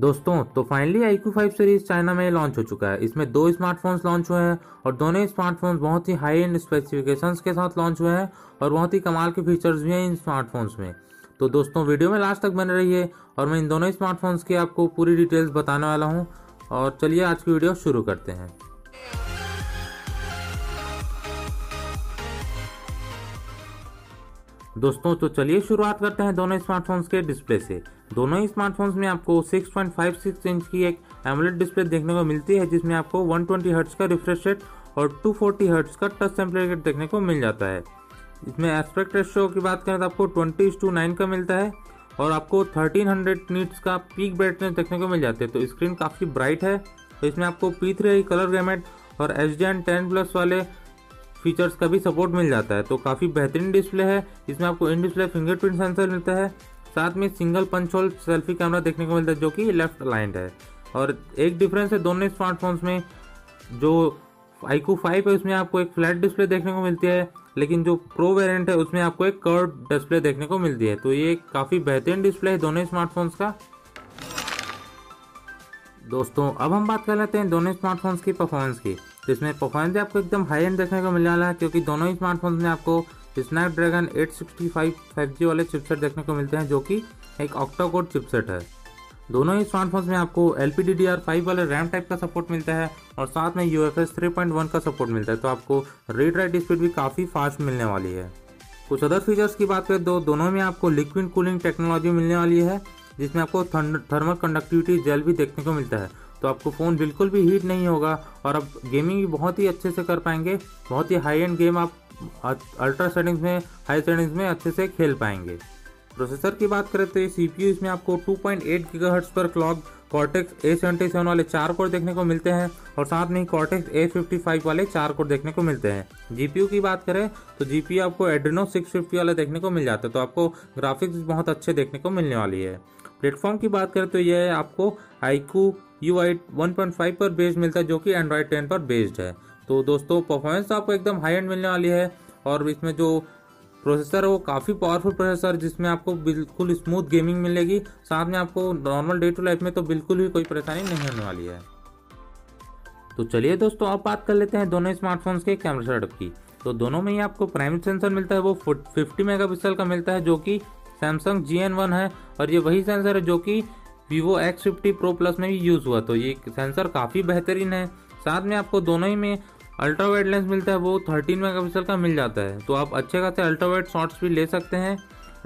दोस्तों तो finally iQOO 5 series China में लॉन्च हो चुका है। इसमें दो स्मार्टफोन्स लॉन्च हुए हैं और दोनों स्मार्टफोन्स बहुत ही हाई एंड स्पेसिफिकेशंस के साथ लॉन्च हुए हैं और बहुत ही कमाल के फीचर्स भी हैं इन स्मार्टफोन्स में। तो दोस्तों वीडियो में लास्ट तक बने रहिए और मैं इन दोनों स्मार्टफोन्स की आपको पूरी डिटेल्स बताने वाला हूँ। और चलिए आज की वीडियो शुरू करते हैं। दोस्तों तो चलिए शुरुआत करते हैं दोनों स्मार्टफोन्स के डिस्प्ले से। दोनों ही स्मार्टफोन्स में आपको 6.56 इंच की एक एमोलेड डिस्प्ले देखने को मिलती है, जिसमें आपको 120 हर्ट्ज का रिफ्रेश रेट और 240 हर्ट्ज का टच सैंपल रेट देखने को मिल जाता है। इसमें एस्पेक्ट रेशियो की बात करें तो आपको 20:9 का मिलता है और आपको 1300 नीट्स का पीक ब्राइटनेस देखने को मिल जाता है। तो स्क्रीन काफ़ी ब्राइट है। तो इसमें आपको P3i कलर गैमेट और HDN10+ वाले फीचर्स का भी सपोर्ट मिल जाता है। तो काफ़ी बेहतरीन डिस्प्ले है। इसमें आपको इन डिस्प्ले फिंगरप्रिंट सेंसर मिलता है, साथ में single punch hole selfie camera देखने को मिलता है जो कि लेफ्ट अलाइंड है। और एक डिफरेंस है दोनों स्मार्टफोन्स में, जो iQOO 5 है उसमें आपको एक फ्लैट डिस्प्ले देखने को मिलती है, लेकिन जो प्रो वेरिएंट है उसमें आपको एक कर्व डिस्प्ले देखने को मिलती है। तो ये काफ़ी बेहतरीन डिस्प्ले है दोनों स्मार्टफोन्स का। दोस्तों अब हम बात कर लेते हैं दोनों स्मार्टफोन्स की परफॉर्मेंस की। इसमें परफॉर्मेंस आपको एकदम हाई एंड देखने को मिलने वाला है, क्योंकि दोनों ही स्मार्टफोन्स में आपको स्नैपड्रैगन 865 5G वाले चिपसेट देखने को मिलते हैं जो कि एक ऑक्टाकोड चिपसेट है। दोनों ही स्मार्टफोन्स में आपको LPDDR5 वाले रैम टाइप का सपोर्ट मिलता है और साथ में UFS 3.1 का सपोर्ट मिलता है। तो आपको रीड राइट स्पीड भी काफ़ी फास्ट मिलने वाली है। कुछ अदर फीचर्स की बात करें तो दोनों में आपको लिक्विड कूलिंग टेक्नोलॉजी मिलने वाली है, जिसमें आपको थर्मल कंडक्टिविटी जेल भी देखने को मिलता है। तो आपको फ़ोन बिल्कुल भी हीट नहीं होगा और आप गेमिंग भी बहुत ही अच्छे से कर पाएंगे। बहुत ही हाई एंड गेम आप अल्ट्रा सेटिंग्स में, हाई सेटिंग्स में अच्छे से खेल पाएंगे। प्रोसेसर की बात करें तो ये CPU इसमें आपको 2.8 GHz पर क्लॉक कॉर्टेक्स A77 वाले 4 कोर देखने को मिलते हैं और साथ में ही कॉर्टेक्स A55 वाले 4 कोर देखने को मिलते हैं। GPU की बात करें तो GPU आपको एड्रेनो 650 वाला देखने को मिल जाता है। तो आपको ग्राफिक्स बहुत अच्छे देखने को मिलने वाली है। प्लेटफॉर्म की बात करें तो यह आपको iQOO UI 1.5 पर बेस्ड मिलता है जो कि एंड्रॉयड 10 पर बेस्ड है। तो दोस्तों परफॉर्मेंस आपको एकदम हाई एंड मिलने वाली है और इसमें जो प्रोसेसर है वो काफ़ी पावरफुल प्रोसेसर, जिसमें आपको बिल्कुल स्मूथ गेमिंग मिलेगी। साथ में आपको नॉर्मल डे टू लाइफ में तो बिल्कुल भी कोई परेशानी नहीं होने वाली है। तो चलिए दोस्तों अब बात कर लेते हैं दोनों स्मार्टफोन्स के कैमरा सेटअप की। तो दोनों में ही आपको प्राइमरी सेंसर मिलता है, वो 50 मेगापिक्सल का मिलता है जो कि सैमसंग GN1 है और ये वही सेंसर है जो कि Vivo X50 Pro Plus में भी यूज़ हुआ। तो ये सेंसर काफ़ी बेहतरीन है। साथ में आपको दोनों ही में अल्ट्रा वाइड लेंस मिलता है, वो 13 मेगापिक्सल का मिल जाता है। तो आप अच्छे खासे अल्ट्रा वाइड शॉट्स भी ले सकते हैं।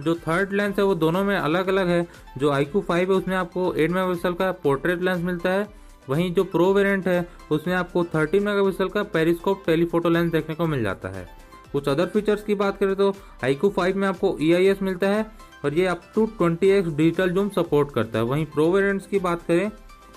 जो थर्ड लेंस है वो दोनों में अलग अलग है। जो iQOO 5 है उसमें आपको 8 मेगापिक्सल का पोर्ट्रेट लेंस मिलता है, वहीं जो प्रो वेरिएंट है उसमें आपको 13 मेगापिक्सल का पेरिस्कोप टेलीफोटो लेंस देखने को मिल जाता है। कुछ अदर फीचर्स की बात करें तो iQOO 5 में आपको EIS मिलता है और ये up to 20x digital zoom support करता है। वहीं प्रो वेरिएंट्स की बात करें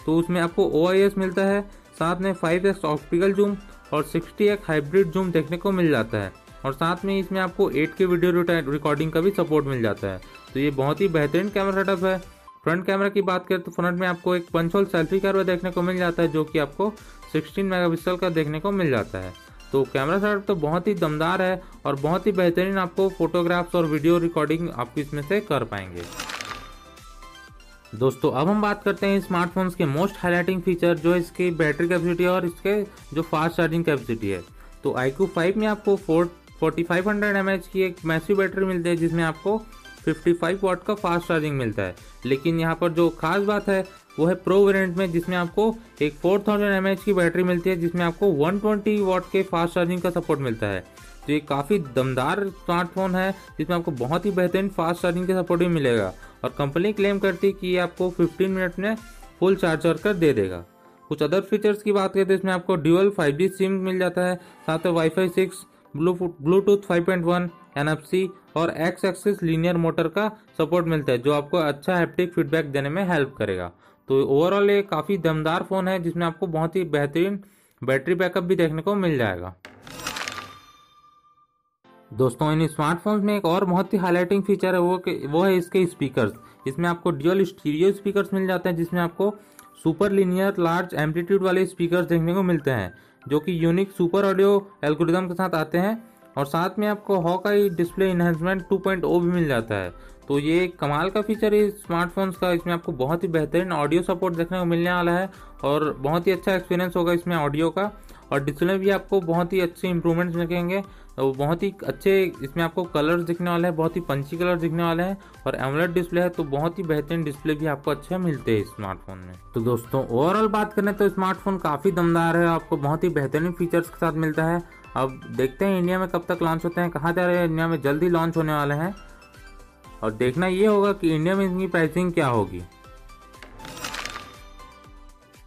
तो उसमें आपको OIS मिलता है, साथ में 5x ऑप्टिकल जूम और 60x हाइब्रिड जूम देखने को मिल जाता है और साथ में इसमें आपको 8K वीडियो रिकॉर्डिंग का भी सपोर्ट मिल जाता है। तो ये बहुत ही बेहतरीन कैमरा सेटअप है। फ्रंट कैमरा की बात करें तो फ्रंट में आपको एक पंच होल सेल्फी कैमरा देखने को मिल जाता है जो कि आपको 16 मेगापिक्सल का देखने को मिल जाता है। तो कैमरा सेटअप तो बहुत ही दमदार है और बहुत ही बेहतरीन आपको फोटोग्राफ्स और वीडियो रिकॉर्डिंग आप इसमें से कर पाएंगे। दोस्तों अब हम बात करते हैं स्मार्टफोन्स के मोस्ट हाईलाइटिंग फीचर, जो इसकी बैटरी कैपेसिटी और इसके जो फास्ट चार्जिंग कैपेसिटी है। तो iQOO 5 में आपको 4500 mAh की एक मैसिव बैटरी मिलती है, जिसमें आपको 55 वाट का फास्ट चार्जिंग मिलता है। लेकिन यहाँ पर जो खास बात है वो है प्रो वेरिएंट में, जिसमें आपको एक 4000 mAh की बैटरी मिलती है, जिसमें आपको 120 वाट के फास्ट चार्जिंग का सपोर्ट मिलता है। तो ये काफ़ी दमदार स्मार्टफोन है, जिसमें आपको बहुत ही बेहतरीन फास्ट चार्जिंग का सपोर्ट भी मिलेगा और कंपनी क्लेम करती है कि ये आपको 15 मिनट में फुल चार्ज कर दे देगा। कुछ अदर फीचर्स की बात करें तो इसमें आपको ड्यूअल 5G सिम मिल जाता है, साथ में Wi-Fi 6, ब्लूटूथ 5.1, NFC और एक्स एक्सिस लीनियर मोटर का सपोर्ट मिलता है, जो आपको अच्छा हैप्टिक फीडबैक देने में हेल्प करेगा। तो ओवरऑल ये काफ़ी दमदार फ़ोन है, जिसमें आपको बहुत ही बेहतरीन बैटरी बैकअप भी देखने को मिल जाएगा। दोस्तों इन स्मार्टफोन्स में एक और बहुत ही हाईलाइटिंग फीचर है, वो है इसके स्पीकर्स। इसमें आपको ड्यूअल स्टीरियो स्पीकर्स मिल जाते हैं, जिसमें आपको सुपर लीनियर लार्ज एम्पलीट्यूड वाले स्पीकर्स देखने को मिलते हैं जो कि यूनिक सुपर ऑडियो एल्गोरिदम के साथ आते हैं और साथ में आपको हॉकाई डिस्प्ले इन्हेंसमेंट 2.0 भी मिल जाता है। तो ये कमाल का फीचर है स्मार्टफोन्स का। इसमें आपको बहुत ही बेहतरीन ऑडियो सपोर्ट देखने को मिलने वाला है और बहुत ही अच्छा एक्सपीरियंस होगा इसमें ऑडियो का। और डिस्प्ले भी आपको बहुत ही अच्छे इंप्रूवमेंट्स दिखेंगे, तो बहुत ही अच्छे इसमें आपको कलर्स दिखने वाले हैं, बहुत ही पंची कलर दिखने वाले हैं। और एमोलेड डिस्प्ले है तो बहुत ही बेहतरीन डिस्प्ले भी आपको अच्छे मिलते हैं स्मार्टफोन में। तो दोस्तों ओवरऑल बात करें तो स्मार्टफोन काफ़ी दमदार है, आपको बहुत ही बेहतरीन फीचर्स के साथ मिलता है। अब देखते हैं इंडिया में कब तक लॉन्च होते हैं, कहाँ जा रहे हैं। इंडिया में जल्दी लॉन्च होने वाले हैं और देखना ये होगा कि इंडिया में इनकी प्राइसिंग क्या होगी।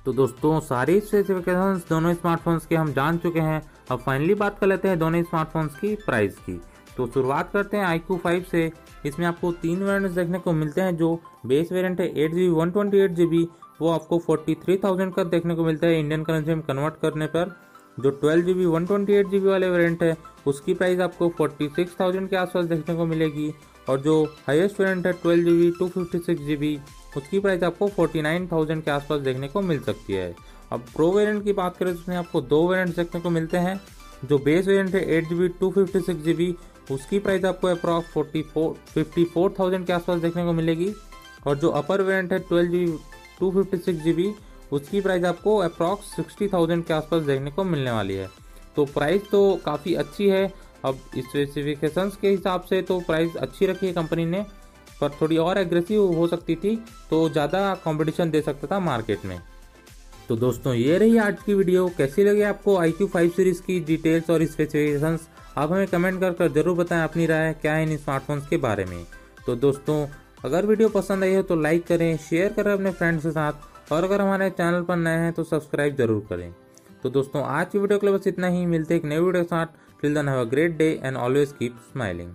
तो दोस्तों सारी स्पेसिफिकेशंस दोनों स्मार्टफोन्स के हम जान चुके हैं। अब फाइनली बात कर लेते हैं दोनों स्मार्टफोन्स की प्राइस की। तो शुरुआत करते हैं iQOO 5 से। इसमें आपको तीन वेरिएंट्स देखने को मिलते हैं। जो बेस वेरिएंट है 8GB 128GB वो आपको 43,000 का देखने को मिलता है इंडियन करेंसी में कन्वर्ट करने पर। जो 12GB 128GB वाले वेरिएंट है उसकी प्राइस आपको 46,000 के आसपास देखने को मिलेगी। और जो हाईएस्ट वेरिएंट है 12GB 256GB उसकी प्राइस आपको 49,000 के आसपास देखने को मिल सकती है। अब प्रो वेरिएंट की बात करें तो उसमें आपको दो वेरिएंट देखने को मिलते हैं। जो बेस वेरिएंट है 8GB 256GB उसकी प्राइस आपको अप्रॉक्स 54,000 के आसपास देखने को मिलेगी। और जो अपर वेरिएंट है 12GB 256GB उसकी प्राइस आपको अप्रॉक्स 60,000 के आसपास देखने को मिलने वाली है। तो प्राइस तो काफ़ी अच्छी है। अब स्पेसिफिकेशंस के हिसाब से तो प्राइस अच्छी रखी है कंपनी ने, पर थोड़ी और एग्रेसिव हो सकती थी तो ज़्यादा कंपटीशन दे सकता था मार्केट में। तो दोस्तों ये रही आज की वीडियो। कैसी लगी आपको iQOO 5 सीरीज़ की डिटेल्स और स्पेसिफिकेशंस? आप हमें कमेंट कर कर जरूर बताएं अपनी राय क्या है इन स्मार्टफोन्स के बारे में। तो दोस्तों अगर वीडियो पसंद आई हो तो लाइक करें, शेयर करें अपने फ्रेंड्स के साथ, और अगर हमारे चैनल पर नए हैं तो सब्सक्राइब जरूर करें। तो दोस्तों आज की वीडियो के लिए बस इतना ही। मिलते हैं एक नई वीडियो के साथ। Till then have a great day and always keep smiling.